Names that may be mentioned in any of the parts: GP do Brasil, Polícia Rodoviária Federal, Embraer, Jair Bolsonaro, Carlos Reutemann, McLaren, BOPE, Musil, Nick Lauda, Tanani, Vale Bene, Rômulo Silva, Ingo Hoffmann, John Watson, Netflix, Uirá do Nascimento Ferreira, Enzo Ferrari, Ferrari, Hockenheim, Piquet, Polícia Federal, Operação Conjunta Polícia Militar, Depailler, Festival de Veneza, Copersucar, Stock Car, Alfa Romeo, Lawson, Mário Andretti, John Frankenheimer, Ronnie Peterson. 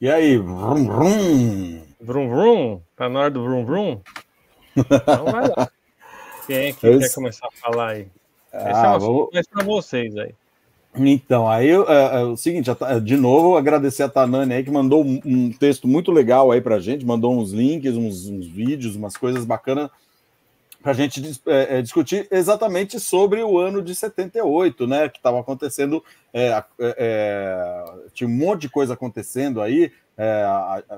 E aí, vrum, vrum. Vrum, vrum? Tá na hora do vrum, vrum? Então vai lá. Quem é que quer começar a falar aí? Esse é o assunto mais pra vocês aí. Então, aí é o seguinte, de novo, agradecer a Tanani aí, que mandou um texto muito legal aí pra gente, mandou uns links, uns vídeos, umas coisas bacanas pra gente discutir exatamente sobre o ano de 78, né, que tava acontecendo, tinha um monte de coisa acontecendo aí,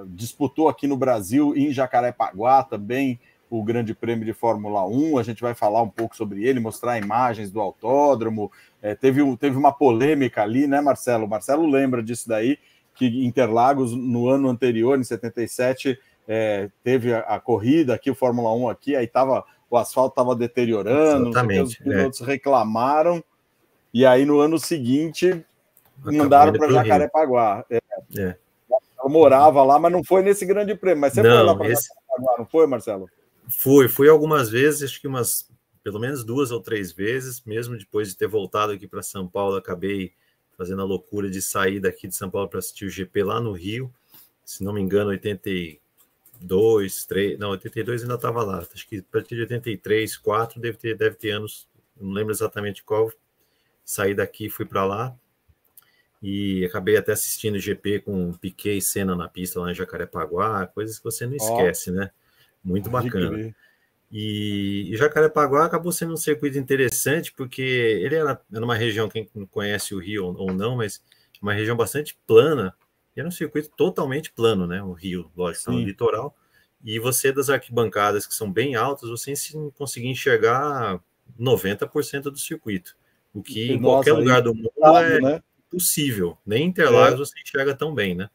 disputou aqui no Brasil, em Jacarepaguá também, o Grande Prêmio de Fórmula 1, a gente vai falar um pouco sobre ele, mostrar imagens do autódromo, teve uma polêmica ali, né, Marcelo? Marcelo lembra disso daí, que Interlagos, no ano anterior, em 77, teve a corrida aqui, o Fórmula 1 aqui, aí o asfalto estava deteriorando, os pilotos reclamaram, e aí no ano seguinte mandaram para Jacarepaguá. Eu morava lá, mas não foi nesse Grande Prêmio, mas você foi lá para Jacarepaguá, não foi, Marcelo? Fui algumas vezes, acho que pelo menos 2 ou 3 vezes, mesmo depois de ter voltado aqui para São Paulo, acabei fazendo a loucura de sair daqui de São Paulo para assistir o GP lá no Rio, se não me engano, 82 ainda estava lá, acho que a partir de 83, 4, deve ter anos, não lembro exatamente qual, saí daqui, fui para lá, e acabei até assistindo o GP com Piquet e Senna na pista lá em Jacarepaguá, coisas que você não esquece, né? Muito bacana. E Jacarepaguá acabou sendo um circuito interessante, porque ele era uma região, quem conhece o Rio ou não, mas uma região bastante plana, e era um circuito totalmente plano, né? O Rio, lógico, no litoral, e você das arquibancadas que são bem altas, você conseguia enxergar 90% do circuito, o que em qualquer lugar do mundo é impossível, nem Interlagos você enxerga tão bem, né?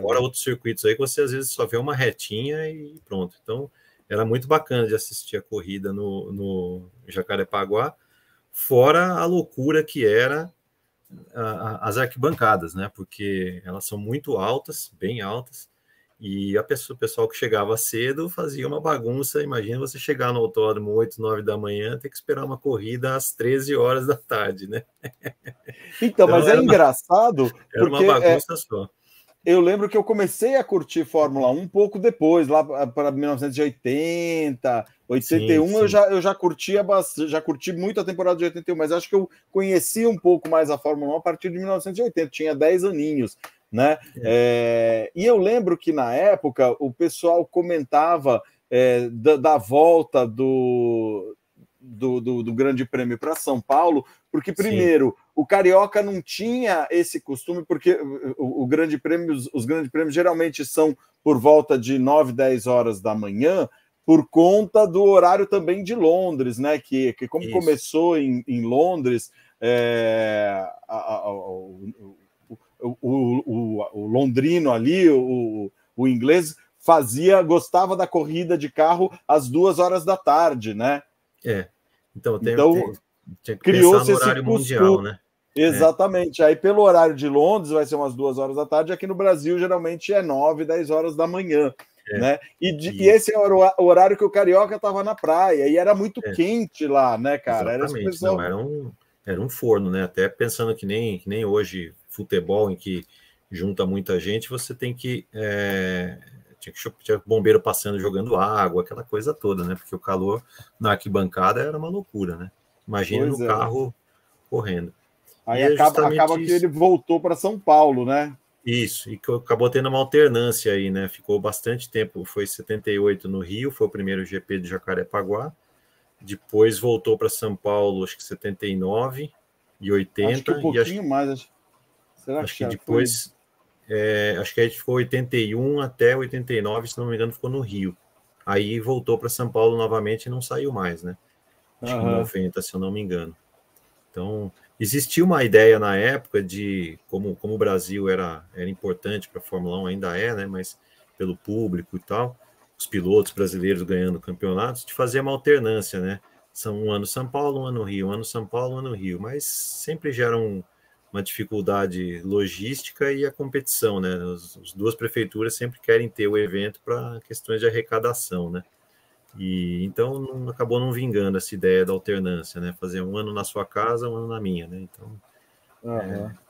Fora outros circuitos aí que você às vezes só vê uma retinha e pronto. Então era muito bacana de assistir a corrida no Jacarepaguá, fora a loucura que era as arquibancadas, né? Porque elas são muito altas, bem altas, e o pessoal que chegava cedo fazia uma bagunça. Imagina você chegar no autódromo 8, 9 da manhã, ter que esperar uma corrida às 13 horas da tarde, né? Então, mas é engraçado. Era uma bagunça só. Eu lembro que eu comecei a curtir Fórmula 1 um pouco depois, lá para 1980, 81, sim. Eu já curtia, já curti muito a temporada de 81, mas acho que eu conhecia um pouco mais a Fórmula 1 a partir de 1980, tinha 10 aninhos, né? E eu lembro que na época o pessoal comentava da volta do Grande Prêmio para São Paulo, porque primeiro, o carioca não tinha esse costume, porque os Grandes Prêmios geralmente são por volta de 9, 10 horas da manhã, por conta do horário também de Londres, né? Que como começou em Londres, o londrino ali, o inglês, gostava da corrida de carro às 2 horas da tarde, né? Então criou-se esse horário mundial, né? Exatamente. Aí pelo horário de Londres vai ser umas 2 horas da tarde, aqui no Brasil geralmente é 9, 10 horas da manhã, né? E esse era o horário que o carioca estava na praia, e era muito quente lá, né, cara? Exatamente. Era um forno, né? Até pensando que nem hoje futebol, em que junta muita gente, você tem que... Tinha bombeiro passando, jogando água, aquela coisa toda, né? Porque o calor na arquibancada era uma loucura, né? Imagina no carro correndo. Aí acaba que ele voltou para São Paulo, né? Isso, e acabou tendo uma alternância aí, né? Ficou bastante tempo, foi 78 no Rio, foi o primeiro GP de Jacarepaguá, depois voltou para São Paulo, acho que 79 e 80. Acho que um pouquinho mais. Será acho que depois... acho que a gente ficou 81 até 89, se não me engano, ficou no Rio. Aí voltou para São Paulo novamente e não saiu mais, né? Acho que 90, se eu não me engano. Então, existia uma ideia na época de como o Brasil era importante para a Fórmula 1, ainda é, né? Mas pelo público e tal, os pilotos brasileiros ganhando campeonatos, de fazer uma alternância, né? Um ano São Paulo, um ano Rio, um ano São Paulo, um ano Rio. Mas sempre gera uma dificuldade logística e a competição, né? As duas prefeituras sempre querem ter o evento para questões de arrecadação, né? E então acabou não vingando essa ideia da alternância, né? Fazer um ano na sua casa, um ano na minha, né? Então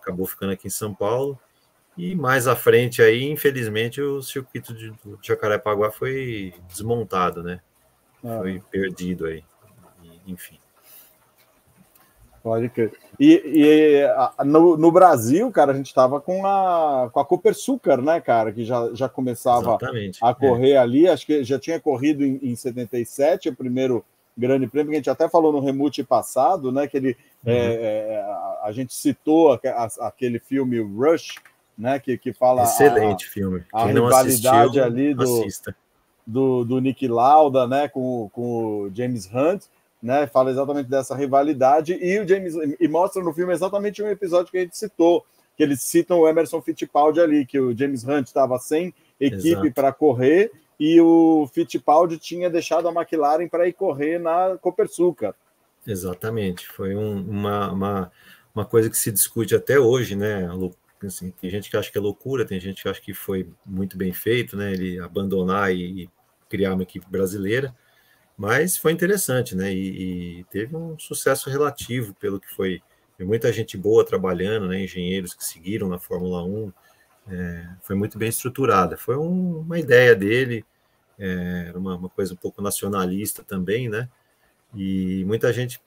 acabou ficando aqui em São Paulo. E mais à frente aí, infelizmente, o circuito de Jacarepaguá foi desmontado, né? Foi perdido aí, enfim. Pode crer. E no Brasil, cara, a gente estava com a Copersucar, né, cara? Que já começava a correr ali. Acho que já tinha corrido em 77, o primeiro grande prêmio, que a gente até falou no Remute passado, né? Que ele, a gente citou aquele filme Rush, né? Que fala... Excelente filme. A quem rivalidade não assistiu, ali do Nick Lauda, né? Com o James Hunt. Né, fala exatamente dessa rivalidade e mostra no filme exatamente um episódio que a gente citou, que eles citam o Emerson Fittipaldi ali, que o James Hunt estava sem equipe para correr e o Fittipaldi tinha deixado a McLaren para ir correr na Copersucar. Exatamente, foi uma coisa que se discute até hoje, né? Assim, tem gente que acha que é loucura, tem gente que acha que foi muito bem feito, né? Ele abandonar e criar uma equipe brasileira. Mas foi interessante, né? E teve um sucesso relativo pelo que foi. Tem muita gente boa trabalhando, né? Engenheiros que seguiram na Fórmula 1. Foi muito bem estruturada. Foi uma ideia dele, era uma coisa um pouco nacionalista também, né? E muita gente,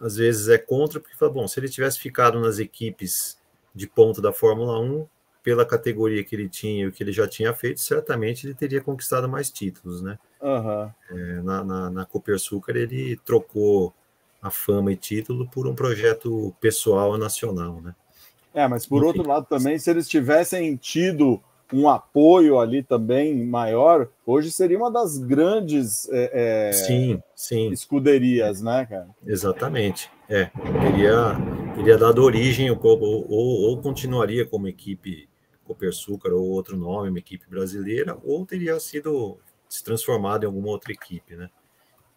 às vezes, é contra, porque fala, bom, se ele tivesse ficado nas equipes de ponta da Fórmula 1, pela categoria que ele tinha e o que ele já tinha feito, certamente ele teria conquistado mais títulos, né? Uhum. Na Copersucar ele trocou a fama e título por um projeto pessoal nacional, né? Mas por Enfim. Outro lado também, se eles tivessem tido um apoio ali também maior, hoje seria uma das grandes escuderias, né, cara? Exatamente, teria dado origem, ou continuaria como equipe Copersucar ou outro nome, uma equipe brasileira, ou teria sido se transformado em alguma outra equipe, né?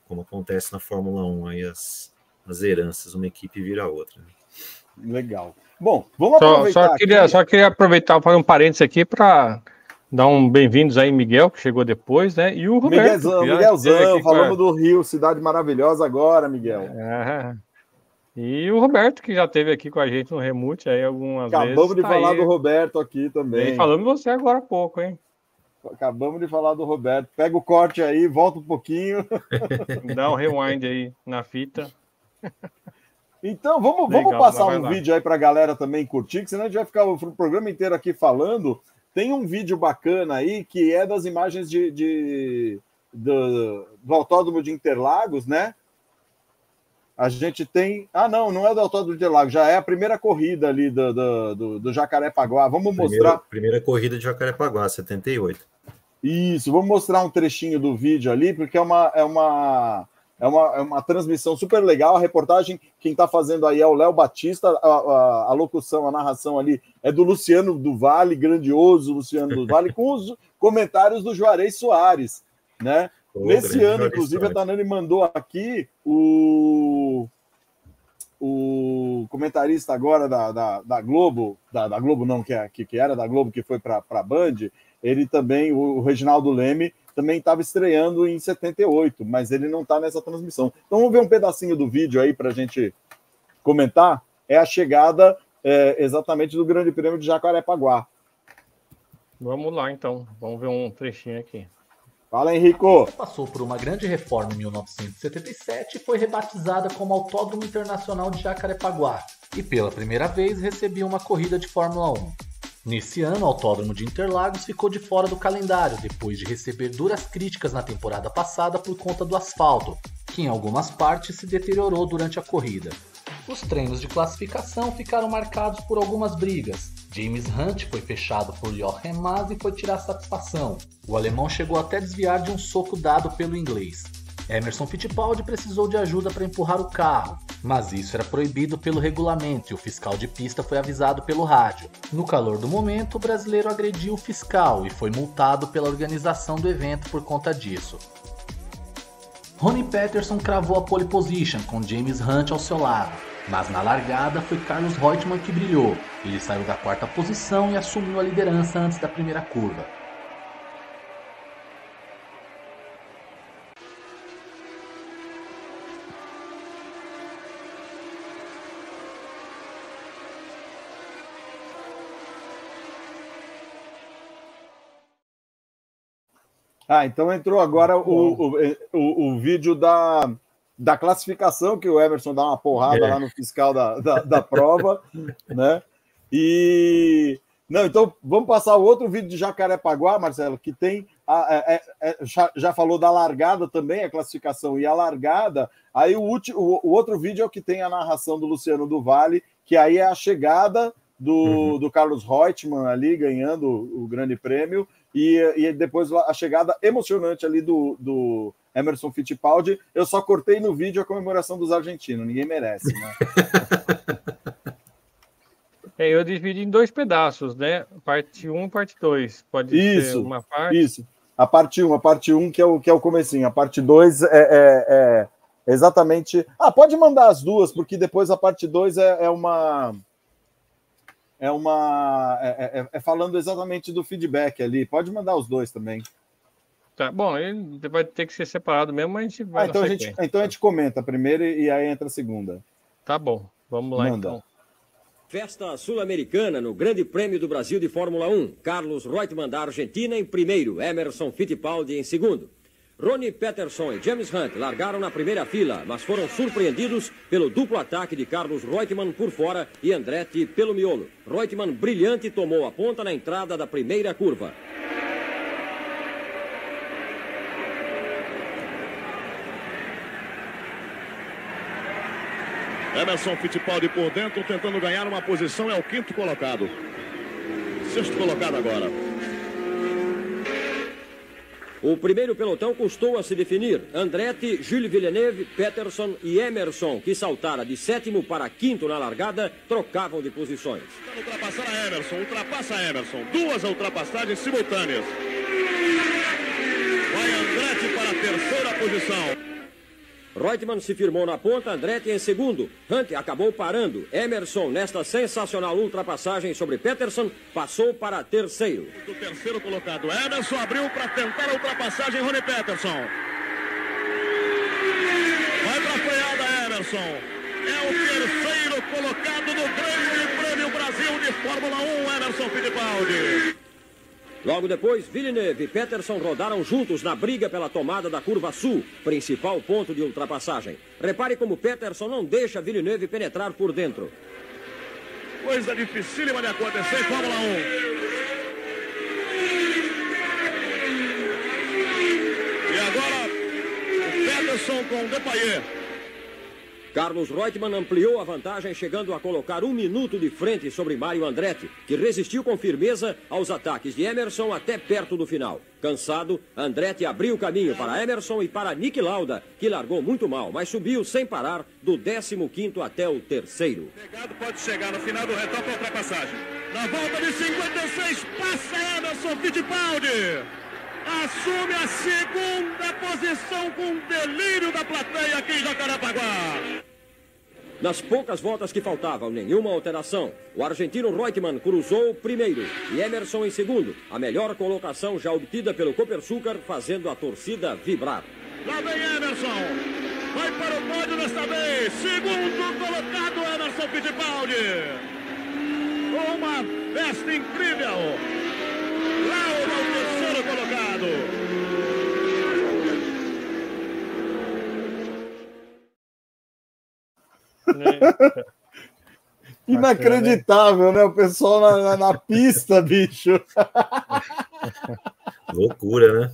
Como acontece na Fórmula 1, aí as heranças, uma equipe vira outra. Né? Legal. Bom, vamos aproveitar. Só queria aproveitar, fazer um parênteses aqui para dar um bem-vindos aí, Miguel, que chegou depois, né? E o Roberto. Miguelzão, falamos do Rio, cidade maravilhosa agora, Miguel. E o Roberto, que já esteve aqui com a gente no Remute aí algumas vezes. Acabamos de falar do Roberto aqui também. E falamos de você agora há pouco, hein? Acabamos de falar do Roberto. Pega o corte aí, volta um pouquinho. Dá um rewind aí na fita. Então, vamos passar um vídeo aí para a galera também curtir, que senão a gente vai ficar o programa inteiro aqui falando. Tem um vídeo bacana aí, que é das imagens do Autódromo de Interlagos, né? A gente tem... não é do Autódromo de Lago, já é a primeira corrida ali do Jacarepaguá. Vamos mostrar... Primeira corrida de Jacarepaguá, 78. Isso, vamos mostrar um trechinho do vídeo ali, porque é uma transmissão super legal. A reportagem, quem está fazendo aí é o Léo Batista, a locução, a narração ali é do Luciano do Vale, grandioso Luciano do Vale, com os comentários do Juarez Soares, né? Nesse ano, inclusive, a Tanani mandou aqui o comentarista agora da Globo, da Globo não, que era da Globo, que foi para a Band, ele também, o Reginaldo Leme, também estava estreando em 78, mas ele não está nessa transmissão. Então vamos ver um pedacinho do vídeo aí para a gente comentar. É a chegada exatamente do Grande Prêmio de Jacarepaguá. Vamos lá, então. Vamos ver um trechinho aqui. Fala, Henrico! Passou por uma grande reforma em 1977 e foi rebatizada como Autódromo Internacional de Jacarepaguá e pela primeira vez recebia uma corrida de Fórmula 1. Nesse ano, o Autódromo de Interlagos ficou de fora do calendário depois de receber duras críticas na temporada passada por conta do asfalto, que em algumas partes se deteriorou durante a corrida. Os treinos de classificação ficaram marcados por algumas brigas. James Hunt foi fechado por Jochen Mass e foi tirar satisfação. O alemão chegou até a desviar de um soco dado pelo inglês. Emerson Fittipaldi precisou de ajuda para empurrar o carro, mas isso era proibido pelo regulamento e o fiscal de pista foi avisado pelo rádio. No calor do momento, o brasileiro agrediu o fiscal e foi multado pela organização do evento por conta disso. Ronnie Peterson cravou a pole position com James Hunt ao seu lado. Mas na largada foi Carlos Reutemann que brilhou. Ele saiu da quarta posição e assumiu a liderança antes da primeira curva. Ah, então entrou agora o vídeo da classificação, que o Emerson dá uma porrada lá no fiscal da prova, né? E... Não, então vamos passar o outro vídeo de Jacarepaguá, Marcelo, que tem... já falou da largada também, a classificação e a largada. Aí o outro vídeo é o que tem a narração do Luciano do Vale, que aí é a chegada do Carlos Reutemann ali, ganhando o grande prêmio, e depois a chegada emocionante ali do Emerson Fittipaldi. Eu só cortei no vídeo a comemoração dos argentinos, ninguém merece, né? Eu dividi em dois pedaços, né? Parte 1 e parte 2. Pode ser uma parte? Isso, a parte 1, que é o comecinho. A parte 2 é exatamente... Ah, pode mandar as duas, porque depois a parte 2 é falando exatamente do feedback ali. Pode mandar os dois também. Tá, bom, ele vai ter que ser separado mesmo, mas a gente vai... então a gente comenta primeiro e aí entra a segunda. Tá bom, vamos lá. Manda. Então. Festa sul-americana no Grande Prêmio do Brasil de Fórmula 1. Carlos Reutemann da Argentina em primeiro, Emerson Fittipaldi em segundo. Ronnie Peterson e James Hunt largaram na primeira fila, mas foram surpreendidos pelo duplo ataque de Carlos Reutemann por fora e Andretti pelo miolo. Reutemann brilhante tomou a ponta na entrada da primeira curva. Emerson Fittipaldi por dentro, tentando ganhar uma posição, é o quinto colocado. Sexto colocado agora. O primeiro pelotão custou a se definir. Andretti, Júlio Villeneuve, Peterson e Emerson, que saltara de sétimo para quinto na largada, trocavam de posições. Ultrapassar a Emerson, ultrapassa a Emerson. Duas ultrapassagens simultâneas. Vai Andretti para a terceira posição. Reutemann se firmou na ponta, Andretti em segundo. Hunt acabou parando. Emerson, nesta sensacional ultrapassagem sobre Peterson, passou para terceiro. O terceiro colocado, Emerson abriu para tentar a ultrapassagem, Ronnie Peterson. Vai para a freada, Emerson. É o terceiro colocado do Grande Prêmio Brasil de Fórmula 1, Emerson Fittipaldi. Logo depois, Villeneuve e Peterson rodaram juntos na briga pela tomada da curva sul, principal ponto de ultrapassagem. Repare como Peterson não deixa Villeneuve penetrar por dentro. Coisa dificílima de acontecer em Fórmula 1. E agora, o Peterson com o Depailler. Carlos Reutemann ampliou a vantagem, chegando a colocar um minuto de frente sobre Mário Andretti, que resistiu com firmeza aos ataques de Emerson até perto do final. Cansado, Andretti abriu o caminho para Emerson e para Nick Lauda, que largou muito mal, mas subiu sem parar do 15º até o terceiro. Pegado pode chegar no final do retão, ultrapassagem. Na volta de 56, passa Emerson Fittipaldi. Assume a segunda posição com um delírio da plateia aqui em Jacarepaguá. Nas poucas voltas que faltavam, nenhuma alteração. O argentino Reutemann cruzou primeiro e Emerson em segundo. A melhor colocação já obtida pelo Copersucar, fazendo a torcida vibrar. Lá vem Emerson. Vai para o pódio desta vez. Segundo colocado, Emerson Fittipaldi. Uma festa incrível. Lauda, colocado. Inacreditável, né? O pessoal na pista, bicho. Loucura, né?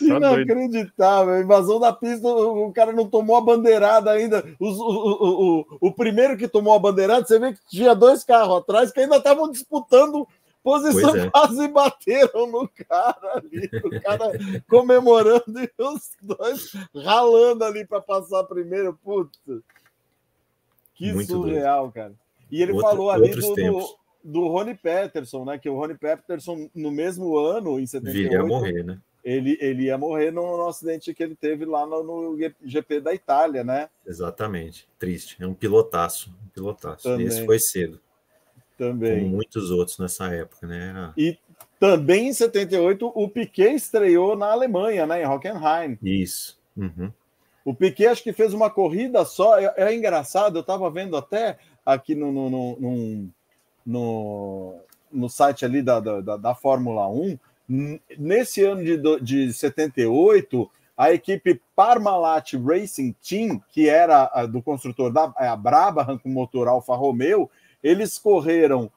Inacreditável. Invasão da pista, o cara não tomou a bandeirada ainda. O primeiro que tomou a bandeirada, você vê que tinha dois carros atrás que ainda estavam disputando posição, quase bateram no cara ali, o cara comemorando e os dois ralando ali para passar primeiro. Puta, que muito surreal, doido, cara. E ele falou ali do Ronnie Peterson, né? Que o Ronnie Peterson, no mesmo ano, em 78, ia morrer, né? Ele ia morrer no acidente que ele teve lá no GP da Itália, né? Exatamente, triste. É um pilotaço, um pilotaço. Esse foi cedo. Também. Como muitos outros nessa época, né? E também em 78 o Piquet estreou na Alemanha, né? Em Hockenheim. Isso. Uhum. O Piquet acho que fez uma corrida só. É engraçado, eu estava vendo até aqui no site ali da Fórmula 1, Nesse ano de 78, a equipe Parmalat Racing Team, que era do construtor da Brabham com motor Alfa Romeo, eles correram,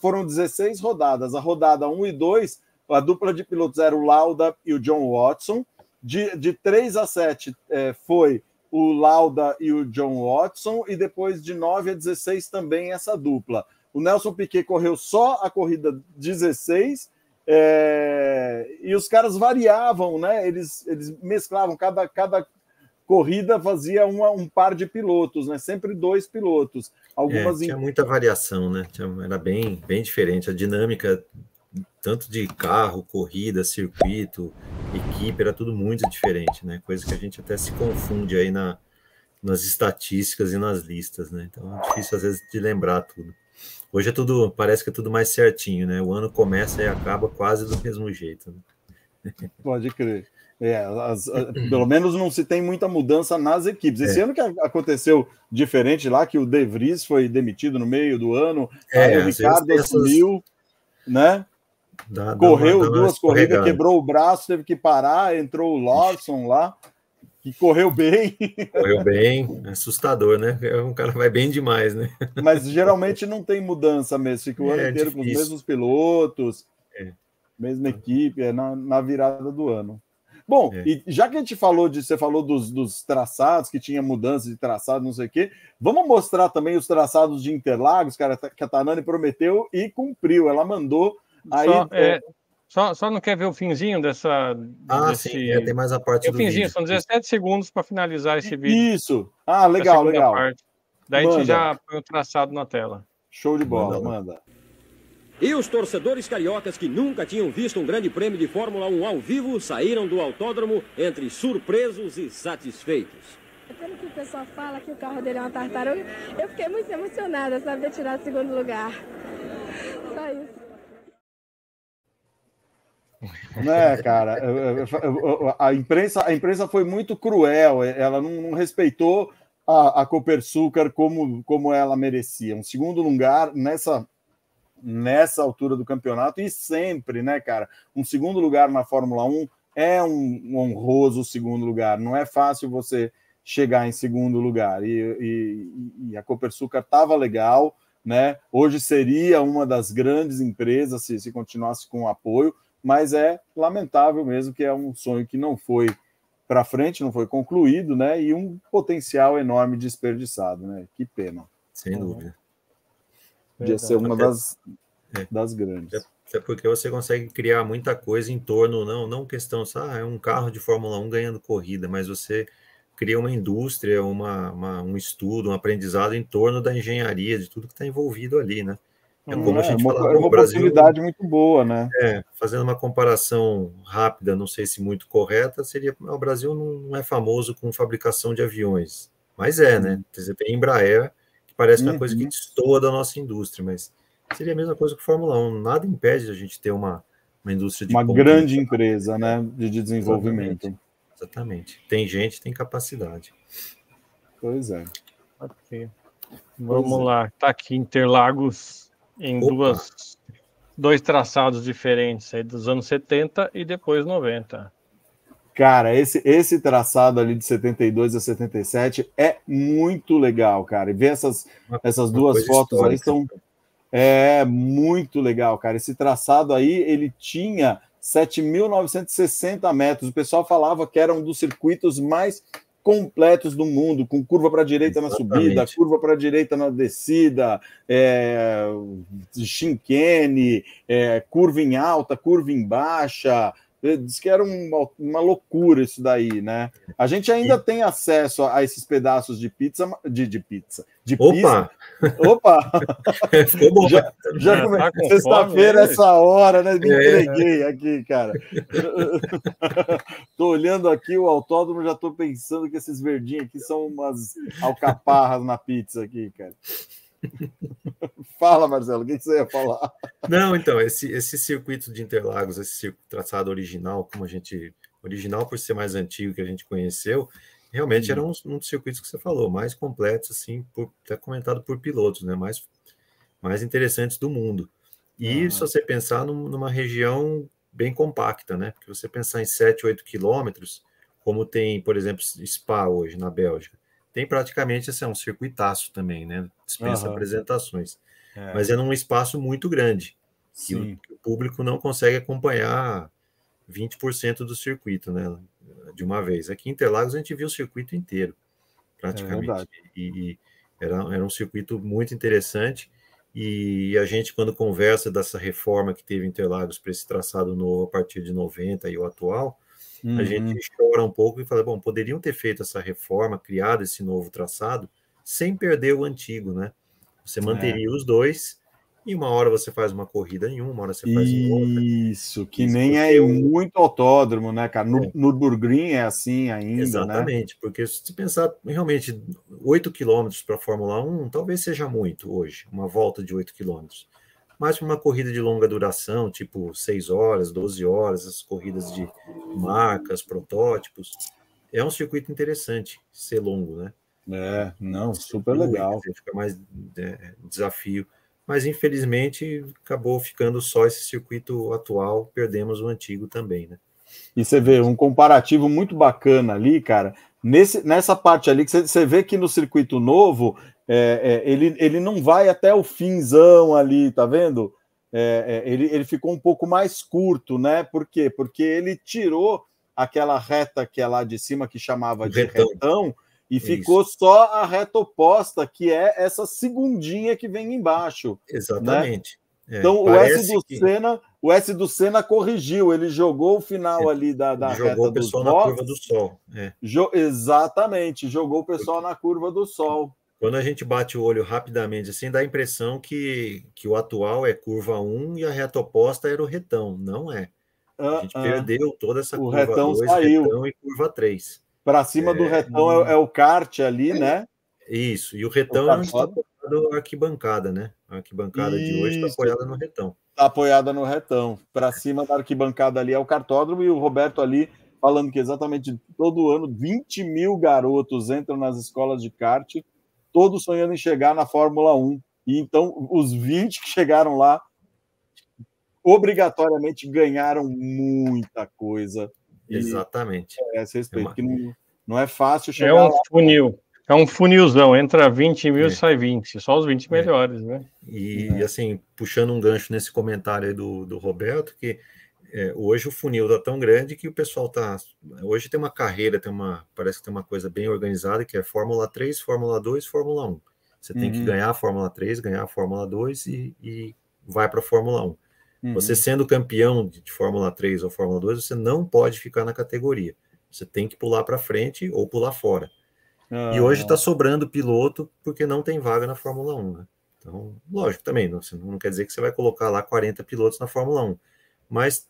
foram 16 rodadas, a rodada 1 e 2, a dupla de pilotos era o Lauda e o John Watson, de 3 a 7 foi o Lauda e o John Watson, e depois de 9 a 16 também essa dupla. O Nelson Piquet correu só a corrida 16, e os caras variavam, né? Eles mesclavam, cada corrida fazia um par de pilotos, né? Sempre dois pilotos. Tinha muita variação, né? Era bem diferente a dinâmica, tanto de carro, corrida, circuito, equipe, era tudo muito diferente, né? Coisa que a gente até se confunde aí nas estatísticas e nas listas, né? Então é difícil às vezes de lembrar tudo. Hoje é tudo, parece que é tudo mais certinho, né? O ano começa e acaba quase do mesmo jeito. Né? Pode crer. Pelo menos não se tem muita mudança nas equipes. Esse ano que aconteceu diferente lá, que o De Vries foi demitido no meio do ano, o Ricardo assumiu, né? Correu duas corridas, quebrou o braço, teve que parar, entrou o Lawson lá, que correu bem. Correu bem, assustador, né? Um cara vai bem demais, né? Mas geralmente não tem mudança mesmo, fica o ano inteiro difícil, com os mesmos pilotos, mesma equipe, na virada do ano. Bom, e já que a gente falou você falou dos traçados, que tinha mudança de traçado, não sei o quê, vamos mostrar também os traçados de Interlagos, cara, que a Tanani prometeu e cumpriu, ela mandou. Aí, só não quer ver o finzinho dessa... sim, tem mais a parte do finzinho, vídeo. São 17 segundos para finalizar esse vídeo. Isso! Ah, legal. Parte. Daí manda. A gente já põe o traçado na tela. Show de bola, manda. E os torcedores cariocas que nunca tinham visto um grande prêmio de Fórmula 1 ao vivo saíram do autódromo entre surpresos e satisfeitos. Pelo que o pessoal fala que o carro dele é uma tartaruga, eu fiquei muito emocionada, sabe, de tirar o segundo lugar. Só isso. Né, cara, a imprensa foi muito cruel, ela não respeitou a Copersucar como ela merecia. Um segundo lugar nessa altura do campeonato, e sempre, né, cara, um segundo lugar na Fórmula 1 é um honroso segundo lugar, não é fácil você chegar em segundo lugar, e a Copersucar tava legal, né? Hoje seria uma das grandes empresas se continuasse com o apoio, mas é lamentável mesmo que é um sonho que não foi para frente, não foi concluído, né? E um potencial enorme desperdiçado, né? Que pena. Sem dúvida. Podia ser uma das grandes. Até porque você consegue criar muita coisa em torno, não questão só é um carro de Fórmula 1 ganhando corrida, mas você cria uma indústria, um estudo, um aprendizado em torno da engenharia, de tudo que está envolvido ali, né? É como a gente falava, uma oportunidade muito boa, né? Fazendo uma comparação rápida, não sei se muito correta, seria o Brasil não é famoso com fabricação de aviões, mas né? Você tem Embraer, que parece uma coisa que destoa da nossa indústria, mas seria a mesma coisa que Fórmula 1, nada impede de a gente ter uma indústria de uma grande empresa, né? De desenvolvimento. Exatamente. Tem gente, tem capacidade. Pois é. Ok. Vamos lá, tá aqui Interlagos. Em dois traçados diferentes, aí dos anos 70 e depois 90. Cara, esse traçado ali de 72 a 77 é muito legal, cara. E ver essas duas fotos aí são... É muito legal, cara. Esse traçado aí, ele tinha 7.960 metros. O pessoal falava que era um dos circuitos mais completos do mundo, com curva para a direita na subida, curva para a direita na descida, chinquene, curva em alta, curva em baixa. Diz que era uma loucura isso daí, né? A gente ainda tem acesso a esses pedaços de pizza, de pizza. Opa! Ficou bom. Já tá com sexta-feira, essa hora, né? Me entreguei aqui, cara. Tô olhando aqui o autódromo, já tô pensando que esses verdinhos aqui são umas alcaparras na pizza aqui, cara. Fala, Marcelo, o que você ia falar? Não, então, esse circuito de Interlagos, esse traçado original, original por ser mais antigo que a gente conheceu, realmente era um dos circuitos que você falou, mais completos, assim, até comentado por pilotos, né? Mais interessantes do mundo. E se você pensar numa região bem compacta, né? Porque você pensar em 7, 8 quilômetros, como tem, por exemplo, Spa hoje na Bélgica, tem praticamente assim, um circuitaço também, né? Dispensa apresentações. É. Mas é num espaço muito grande. Sim. Que o público não consegue acompanhar 20% do circuito, né? De uma vez. Aqui em Interlagos a gente viu o circuito inteiro, praticamente. É e era um circuito muito interessante. E a gente, quando conversa dessa reforma que teve em Interlagos para esse traçado novo a partir de 90 e o atual, a gente chora um pouco e fala, bom, poderiam ter feito essa reforma, criado esse novo traçado, sem perder o antigo, né? Você manteria os dois, e uma hora você faz uma corrida em uma, hora você faz em outra. Isso, que isso, nem é muito autódromo, né, cara? No Nürburgring é assim ainda, exatamente, né? Porque se pensar, realmente, 8 quilômetros para a Fórmula 1, talvez seja muito hoje, uma volta de 8 quilômetros. Mas para uma corrida de longa duração, tipo 6 horas, 12 horas, as corridas de marcas, protótipos, é um circuito interessante ser longo, né? É, não, super legal. Fica mais desafio. Mas, infelizmente, acabou ficando só esse circuito atual, perdemos o antigo também, né? E você vê um comparativo muito bacana ali, cara, nessa parte ali, que você vê que no circuito novo... ele não vai até o finzão ali, tá vendo? Ele ficou um pouco mais curto, né? Por quê? Porque ele tirou aquela reta que é lá de cima, que chamava de retão, e ficou só a reta oposta, que é essa segundinha que vem embaixo. Exatamente. Né? Então o S do Senna corrigiu, ele jogou o final ali da reta do sol. Jogou o pessoal na curva do sol. É. Exatamente, jogou o pessoal na curva do sol. Quando a gente bate o olho rapidamente, assim, dá a impressão que o atual é curva 1 e a reta oposta era o retão. Não é. A gente perdeu toda essa curva retão 2, saiu. Retão e curva 3. Para cima do retão é o kart ali, né? Isso. E o retão é onde está apoiado a arquibancada, né? A arquibancada de hoje está apoiada no retão. Está apoiada no retão. Para cima da arquibancada ali é o kartódromo e o Roberto ali falando que exatamente todo ano 20 mil garotos entram nas escolas de kart, todos sonhando em chegar na Fórmula 1. E então, os 20 que chegaram lá, obrigatoriamente ganharam muita coisa. Exatamente. Esse respeito, que não é fácil chegar lá. É um funil. É um funilzão. Entra 20 mil e sai 20. Só os 20 melhores, né? E assim, puxando um gancho nesse comentário aí do Roberto, que hoje o funil está tão grande que o pessoal está... Hoje tem uma carreira, parece que tem uma coisa bem organizada, que é Fórmula 3, Fórmula 2, Fórmula 1. Você tem que ganhar a Fórmula 3, ganhar a Fórmula 2 e vai para a Fórmula 1. Você sendo campeão de Fórmula 3 ou Fórmula 2, você não pode ficar na categoria. Você tem que pular para frente ou pular fora. E hoje está sobrando piloto porque não tem vaga na Fórmula 1. Né? Então, lógico também, não quer dizer que você vai colocar lá 40 pilotos na Fórmula 1. Mas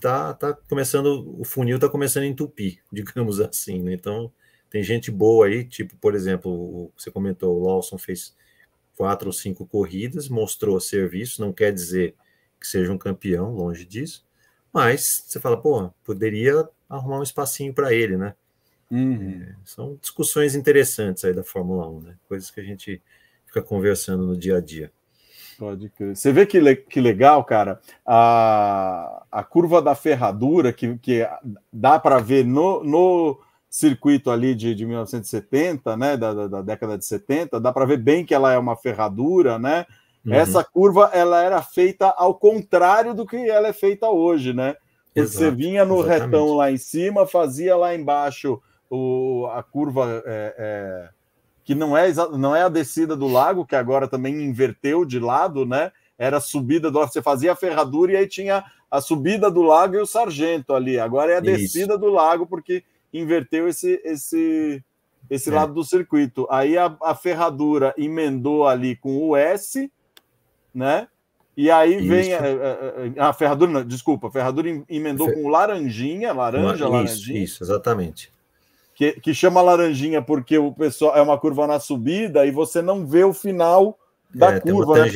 tá começando, o funil tá começando a entupir, digamos assim, né? Então, tem gente boa aí, tipo, por exemplo, você comentou, o Lawson fez 4 ou 5 corridas, mostrou serviço, não quer dizer que seja um campeão, longe disso, mas você fala, pô, poderia arrumar um espacinho para ele, né? São discussões interessantes aí da Fórmula 1, né? Coisas que a gente fica conversando no dia a dia. Pode crer. Você vê que legal, cara, a curva da ferradura que dá para ver no circuito ali de 1970, né, da década de 70, dá para ver bem que ela é uma ferradura, né? Essa curva, ela era feita ao contrário do que ela é feita hoje, né? Você vinha no retão lá em cima, fazia lá embaixo a curva... que não é a descida do lago, que agora também inverteu de lado, né? Era a subida do lago, você fazia a ferradura e aí tinha a subida do lago e o sargento ali. Agora é a descida do lago, porque inverteu esse lado do circuito. Aí a ferradura emendou ali com o S, né? E aí vem a ferradura, não, desculpa, a ferradura emendou com o laranjinha. Isso, exatamente. Que chama laranjinha porque o pessoal é uma curva na subida e você não vê o final da curva, né?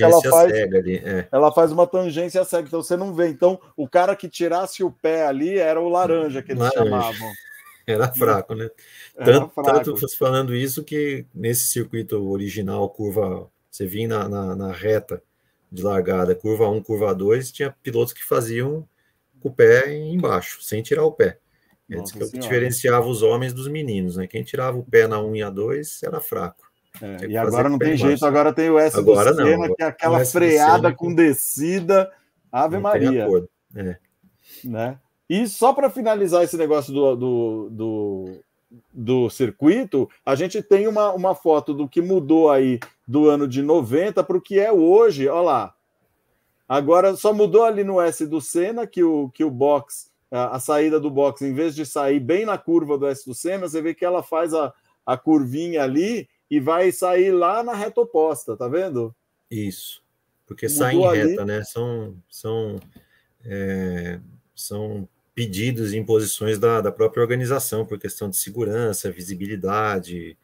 Ela faz uma tangência cega, então você não vê. Então, o cara que tirasse o pé ali era o laranja que eles chamavam. Era fraco, né? Tanto falando isso que nesse circuito original, curva, você vinha na reta de largada, curva 1, curva 2, tinha pilotos que faziam com o pé embaixo, sem tirar o pé. É isso que diferenciava os homens dos meninos, né? Quem tirava o pé na 1 e a 2 era fraco. É, e agora não tem jeito, agora tem o S do Senna, que é aquela freada com descida, Ave Maria. É. Né? E só para finalizar esse negócio do circuito, a gente tem uma foto do que mudou aí do ano de 90 para o que é hoje, olha lá. Agora só mudou ali no S do Senna, que o box, a saída do box, em vez de sair bem na curva do S do Senna, você vê que ela faz a curvinha ali e vai sair lá na reta oposta, tá vendo? Isso, porque mudou, sai em reta, ali, né? São pedidos e imposições da própria organização, por questão de segurança, visibilidade,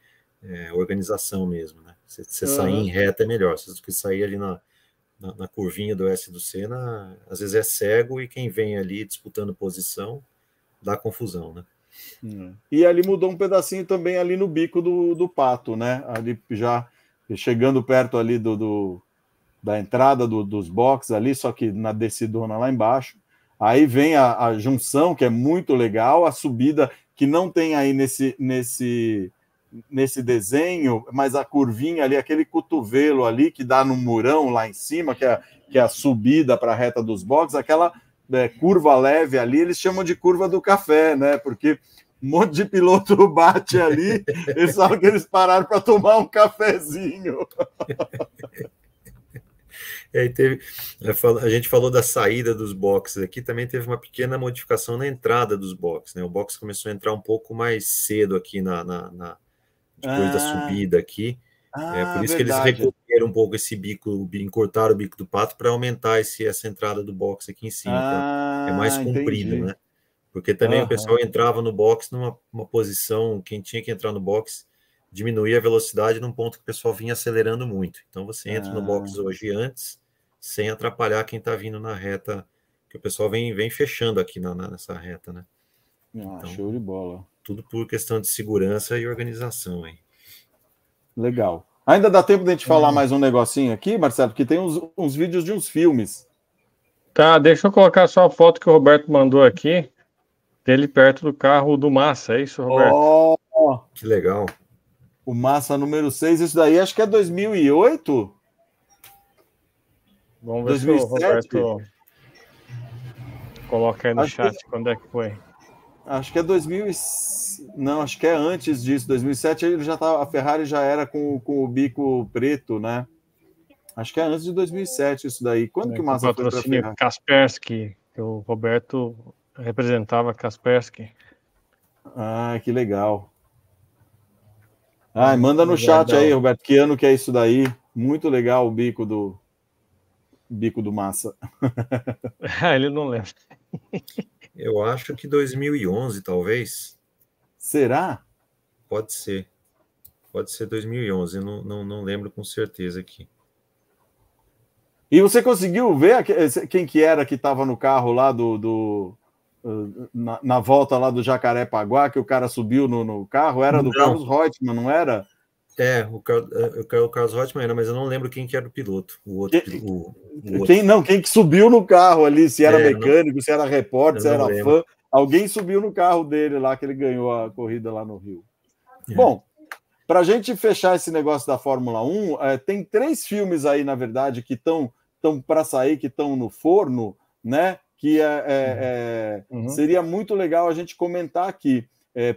organização mesmo, né? Você sair em reta é melhor, do que sair ali na curvinha do S do Senna, às vezes é cego e quem vem ali disputando posição dá confusão, né? E ali mudou um pedacinho também ali no bico do pato, né? Ali já chegando perto ali da entrada dos boxes ali, só que na descidona lá embaixo. Aí vem a junção, que é muito legal, a subida que não tem aí nesse desenho, mas a curvinha ali, aquele cotovelo ali que dá no murão lá em cima, que é a subida para a reta dos boxes, aquela curva leve ali, eles chamam de curva do café, né? Porque um monte de piloto bate ali, eles falam que eles pararam para tomar um cafezinho. Aí a gente falou da saída dos boxes aqui, também teve uma pequena modificação na entrada dos boxes, né? O box começou a entrar um pouco mais cedo aqui depois da subida aqui. Por isso verdade. Que eles recolheram um pouco esse bico, encurtaram o bico do pato para aumentar essa entrada do box aqui em cima. Então, é mais comprido, entendi, né? Porque também o pessoal entrava no box numa posição, quem tinha que entrar no box diminuía a velocidade num ponto que o pessoal vinha acelerando muito. Então você entra no box hoje antes, sem atrapalhar quem está vindo na reta, que o pessoal vem fechando aqui nessa reta, né? Então, show de bola. Tudo por questão de segurança e organização, hein? Legal. Ainda dá tempo de a gente falar mais um negocinho aqui, Marcelo, porque tem uns vídeos de uns filmes. Tá, deixa eu colocar só a foto que o Roberto mandou aqui, dele perto do carro do Massa, é isso, Roberto? Oh, que legal. O Massa número 6, isso daí acho que é 2008? Vamos ver 2007? Se o Roberto coloca aí no chat quando é que foi. Acho que é 2000, não, acho que é antes disso, 2007 ele já tava, a Ferrari já era com o bico preto, né? Acho que é antes de 2007 isso daí. Quando que o Massa foi pra Ferrari? Kaspersky, que o Roberto representava Kaspersky. Ah, que legal. Ah, manda no chat aí, Roberto, que ano que é isso daí? Muito legal o bico do Massa. Ele não lembra. Eu acho que 2011, talvez. Será? Pode ser 2011, não lembro com certeza aqui. E você conseguiu ver quem que era que estava no carro lá na volta lá do Jacarepaguá, que o cara subiu no carro, era do Carlos Reutemann, não era? É, o Carlos Reutemann era, mas eu não lembro quem que era o piloto. Quem que subiu no carro ali, se era mecânico, se era repórter, se era fã, alguém subiu no carro dele lá, que ele ganhou a corrida lá no Rio. Bom, para a gente fechar esse negócio da Fórmula 1, tem 3 filmes aí, na verdade, que estão para sair, que estão no forno, né? Que seria muito legal a gente comentar aqui.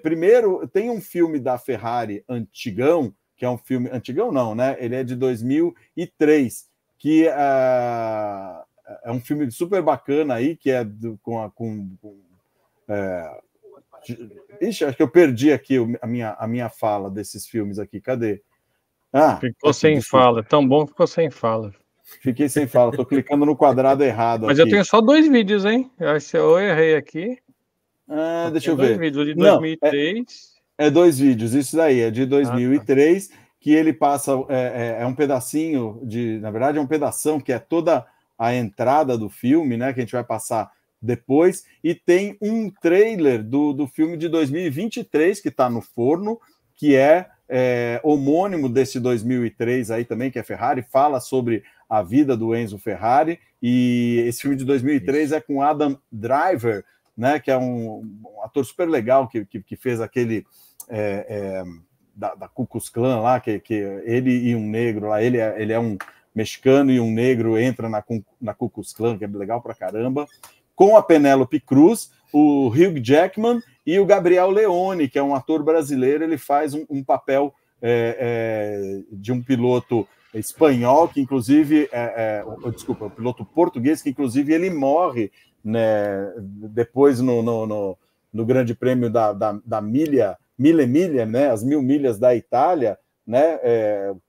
Primeiro, tem um filme da Ferrari antigão, que é um filme... Antigão não, né? Ele é de 2003, que é um filme super bacana aí, que é Ixi, acho que eu perdi aqui a minha fala desses filmes aqui. Cadê? Ficou sem fala. Tão bom que ficou sem fala. Fiquei sem fala, tô clicando no quadrado errado. Mas aqui. Eu tenho só 2 vídeos, hein? Eu errei aqui. Deixa eu ver. 2 vídeos, de 2003. Não, 2 vídeos, isso daí, é de 2003, que ele passa, um pedacinho de... Na verdade, é um pedação que é toda a entrada do filme, né? Que a gente vai passar depois. E tem um trailer do filme de 2023, que tá no forno, que é homônimo desse 2003 aí também, que é Ferrari, fala sobre a vida do Enzo Ferrari, e esse filme de 2003 é com Adam Driver, né, que é um ator super legal que fez aquele da Ku Klux Klan lá, que ele e um negro lá, ele é um mexicano e um negro entra na Ku Klux Klan, que é legal pra caramba, com a Penélope Cruz, o Hugh Jackman e o Gabriel Leone, que é um ator brasileiro. Ele faz um papel de um piloto espanhol, que inclusive desculpa, um piloto português, que inclusive ele morre, né, depois no Grande Prêmio da Mille Miglia, né, as 1000 milhas da Itália, né,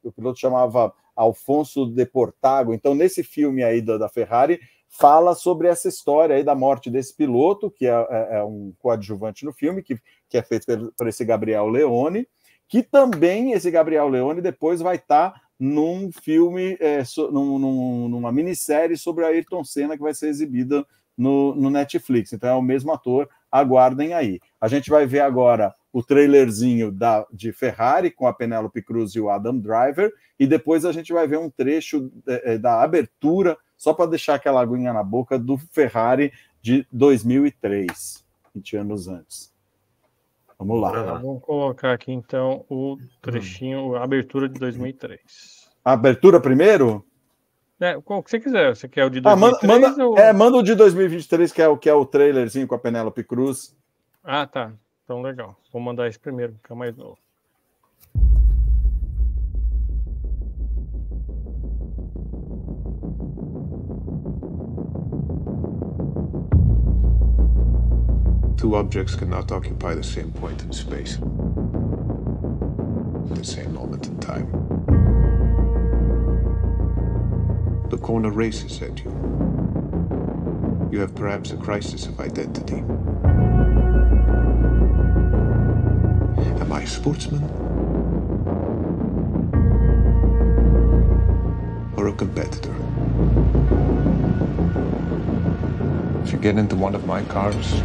o piloto chamava Alfonso de Portago. Então, nesse filme aí da Ferrari, fala sobre essa história aí da morte desse piloto, que é um coadjuvante no filme, que é feito por esse Gabriel Leone, que também esse Gabriel Leone depois vai estar num filme, numa minissérie sobre a Ayrton Senna, que vai ser exibida no Netflix. Então é o mesmo ator, aguardem aí. A gente vai ver agora o trailerzinho de Ferrari com a Penélope Cruz e o Adam Driver, e depois a gente vai ver um trecho da abertura, só para deixar aquela aguinha na boca, do Ferrari de 2003, 20 anos antes. Vamos lá. Vamos colocar aqui, então, o trechinho, a abertura de 2003. A abertura primeiro? Qual que você quiser. Você quer o de 2003? Manda o de 2023, que é o trailerzinho com a Penélope Cruz. Ah, tá. Então, legal. Vou mandar esse primeiro, que é mais novo. Two objects cannot occupy the same point in space at the same moment in time. The corner races at you. You have perhaps a crisis of identity. Am I a sportsman? Or a competitor? If you get into one of my cars,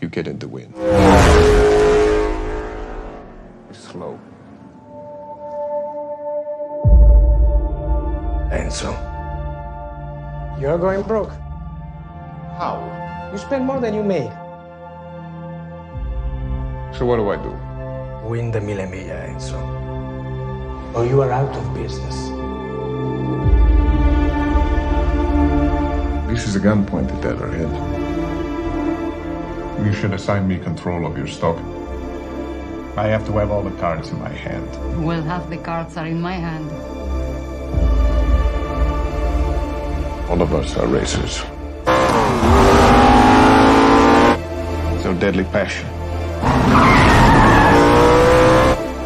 you get in the wind. Slow. And so? You're going broke. How? You spend more than you make. So what do I do? Win the Mille Miglia, Enzo. Or you are out of business. This is a gun pointed at our head. You should assign me control of your stock. I have to have all the cards in my hand. Well, half the cards are in my hand. All of us are racers. Our deadly passion.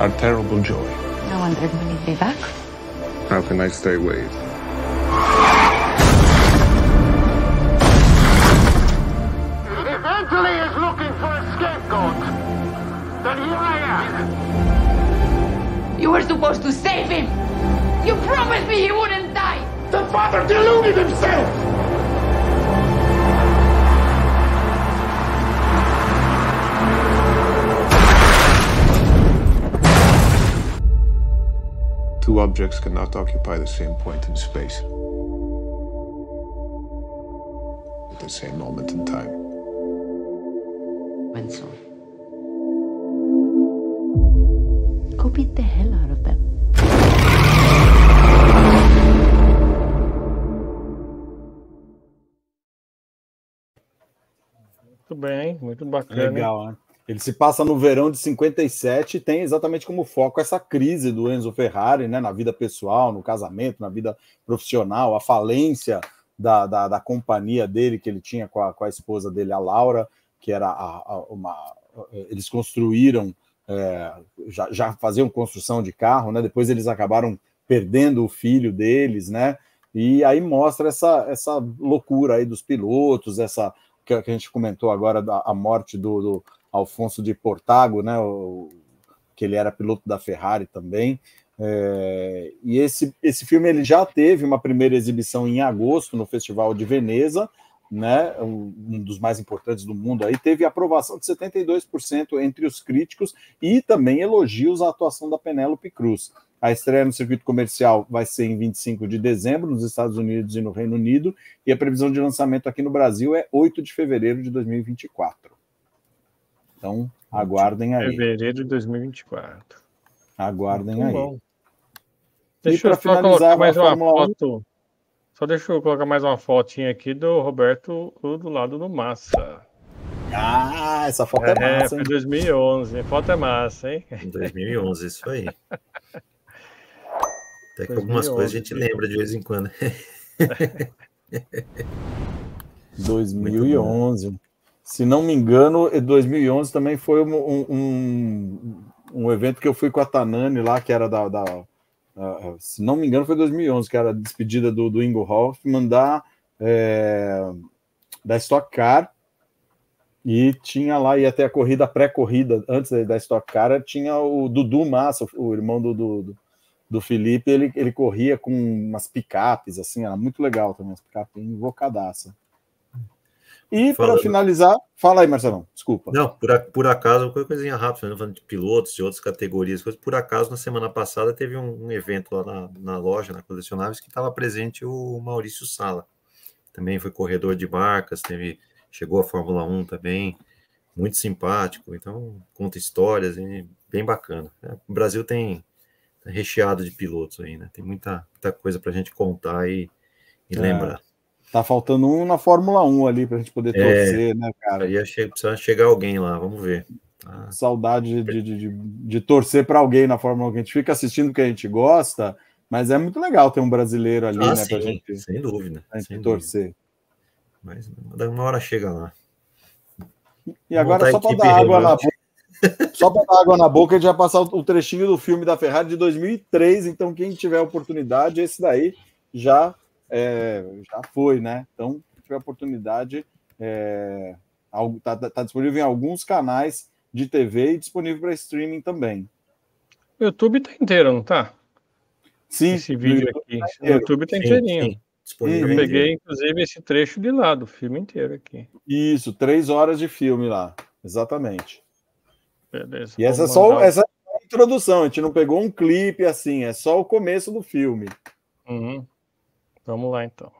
Our terrible joy. No wonder it will be back. How can I stay away? Italy is looking for a scapegoat. Then here I am. You were supposed to save him. You promised me he wouldn't die. The father deluded himself. Two objects cannot occupy the same point in space at the same moment in time. Go beat the hell out of them. Muito bem, muito bacana. Legal, né? Ele se passa no verão de 57 e tem exatamente como foco essa crise do Enzo Ferrari, né, na vida pessoal, no casamento, na vida profissional, a falência da companhia dele que ele tinha com a esposa dele, a Laura, que era eles construíram, já faziam construção de carro, né? Depois eles acabaram perdendo o filho deles, né? E aí mostra essa loucura aí dos pilotos, essa que a gente comentou agora, a morte do Alfonso de Portago, né? Que ele era piloto da Ferrari também. E esse filme ele já teve uma primeira exibição em agosto no Festival de Veneza, né, um dos mais importantes do mundo, aí teve aprovação de 72% entre os críticos e também elogios à atuação da Penélope Cruz. A estreia no circuito comercial vai ser em 25 de dezembro, nos Estados Unidos e no Reino Unido, e a previsão de lançamento aqui no Brasil é 8 de fevereiro de 2024. Então, aguardem aí. Fevereiro de 2024. Aguardem muito aí. Bom. E para finalizar, mais uma foto. Só deixa eu colocar mais uma fotinha aqui do Roberto do lado do Massa. Ah, essa foto é massa, hein? Foi 2011. Foto é massa, hein? 2011, isso aí. Até que 2011, algumas coisas a gente lembra de vez em quando. 2011. Se não me engano, 2011 também foi um evento que eu fui com a Tanani lá, que era se não me engano, foi 2011, que era a despedida do Ingo Hoffmann da Stock Car, e tinha lá, ia até a corrida, pré-corrida, antes da Stock Car, tinha o Dudu Massa, o irmão do Felipe, ele corria com umas picapes, assim, era muito legal também, as picapes invocadaça. E para finalizar, fala aí, Marcelão, desculpa. Não, por acaso, uma coisinha rápida, falando de pilotos, de outras categorias, por acaso, na semana passada, teve um evento lá na loja, na Colecionáveis, que estava presente o Maurício Sala. Também foi corredor de marcas, chegou à Fórmula 1 também, muito simpático, então conta histórias, hein, bem bacana. O Brasil tá recheado de pilotos aí, né? Tem muita, muita coisa para a gente contar e lembrar. Tá faltando um na Fórmula 1 ali pra gente poder torcer, né, cara? Precisa chegar alguém lá, vamos ver. Tá. Saudade de torcer para alguém na Fórmula 1, que a gente fica assistindo porque a gente gosta, mas é muito legal ter um brasileiro ali, né, sim, pra gente, sem dúvida, pra gente sem torcer. Dúvida. Mas uma hora chega lá. E agora só para dar água na boca, só para dar água na boca, a gente vai passar o trechinho do filme da Ferrari de 2003, então quem tiver oportunidade, esse daí já foi, né? Então, se tiver oportunidade, tá disponível em alguns canais de TV e disponível para streaming também. O YouTube tá inteiro, não tá? Sim. Esse vídeo aqui. O YouTube tá inteirinho. Sim. Disponível. Eu peguei, inclusive, esse trecho de lá, do filme inteiro aqui. Isso, 3 horas de filme lá. Exatamente. Beleza. E essa é só essa é a introdução, a gente não pegou um clipe assim, é só o começo do filme. Uhum. Vamos lá, então.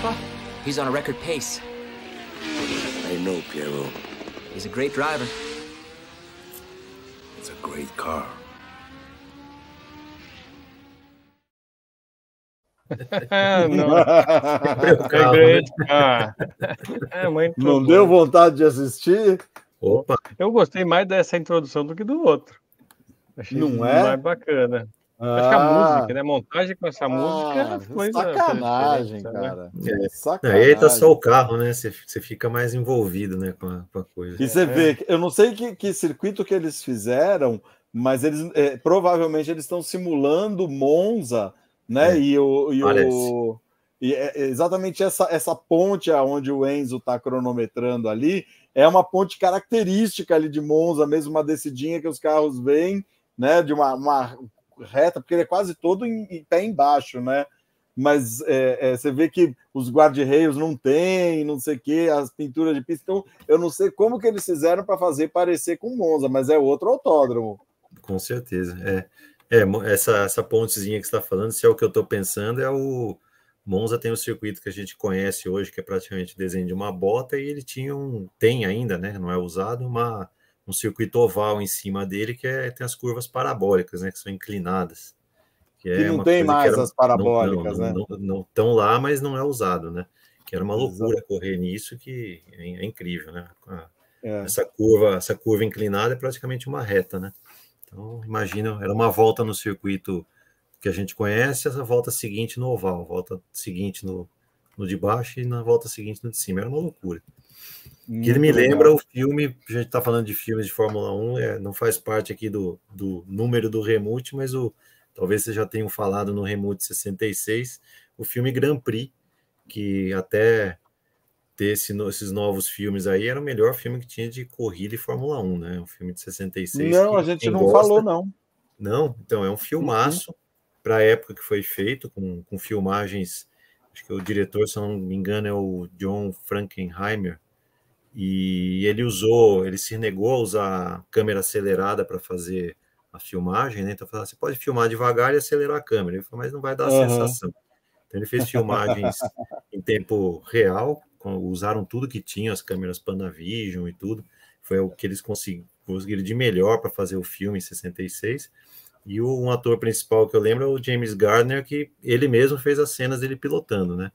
Papa? He's on a record pace. I know, Piero. He's a great driver. It's a great car. Não. Não deu vontade de assistir? Opa. Eu gostei mais dessa introdução do que do outro. Achei não é? Mais bacana. Acho que a música, né? A montagem com essa música foi sacanagem, cara. Né? É. Sacanagem. Aí tá só o carro, né? Você fica mais envolvido, né, com a coisa. E você vê, eu não sei que circuito que eles fizeram, mas eles provavelmente eles estão simulando Monza, né? E exatamente essa ponte aonde o Enzo está cronometrando ali é uma ponte característica ali de Monza, mesmo uma descidinha que os carros vêm, né? De uma reta, porque ele é quase todo em pé embaixo, né? Mas você vê que os guarda-reios não tem, não sei o que, as pinturas de pista. Então, eu não sei como que eles fizeram para fazer parecer com Monza, mas é outro autódromo. Com certeza, essa pontezinha que você está falando, se é o que eu estou pensando, é o Monza tem um circuito que a gente conhece hoje, que é praticamente desenho de uma bota, e ele tinha tem ainda, né? Não é usado, um circuito oval em cima dele que tem as curvas parabólicas, né? Que são inclinadas. Que não tem mais as parabólicas, né? Não estão lá, mas não é usado, né? Que era uma loucura correr nisso, que é incrível, né? Essa curva inclinada é praticamente uma reta, né? Então, imagina, era uma volta no circuito que a gente conhece, essa volta seguinte no oval, volta seguinte no de baixo e na volta seguinte no de cima. Era uma loucura. Que ele me lembra o filme, a gente está falando de filmes de Fórmula 1, não faz parte aqui do número do Remute, mas talvez vocês já tenham falado no Remute 66, o filme Grand Prix, que até ter esses novos filmes aí, era o melhor filme que tinha de corrida e Fórmula 1, né? Um filme de 66. Não, a gente não falou, não. Não? Então, é um filmaço para a época que foi feito, com filmagens, acho que o diretor, se não me engano, é o John Frankenheimer, e ele se negou a usar câmera acelerada para fazer a filmagem, né? Então, falava, você pode filmar devagar e acelerar a câmera. Ele falou, mas não vai dar a sensação. Então, ele fez filmagens em tempo real, usaram tudo que tinha, as câmeras Panavision e tudo, foi o que eles conseguiram de melhor para fazer o filme em 66, e um ator principal que eu lembro é o James Garner, que ele mesmo fez as cenas dele pilotando, né?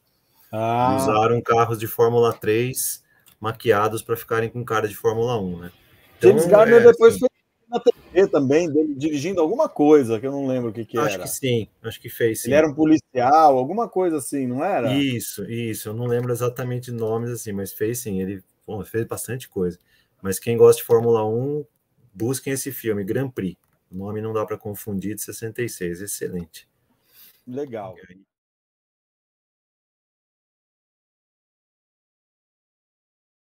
Usaram carros de Fórmula 3 maquiados para ficarem com cara de Fórmula 1, né? Então, James Garner depois fez na TV também, dele dirigindo alguma coisa, que eu não lembro o que era. Acho que sim, acho que fez. Sim. Ele era um policial, alguma coisa assim, não era? Isso, eu não lembro exatamente nomes assim, mas fez sim, ele fez bastante coisa. Mas quem gosta de Fórmula 1, busquem esse filme, Grand Prix. O nome não dá para confundir, de 66, excelente. Legal.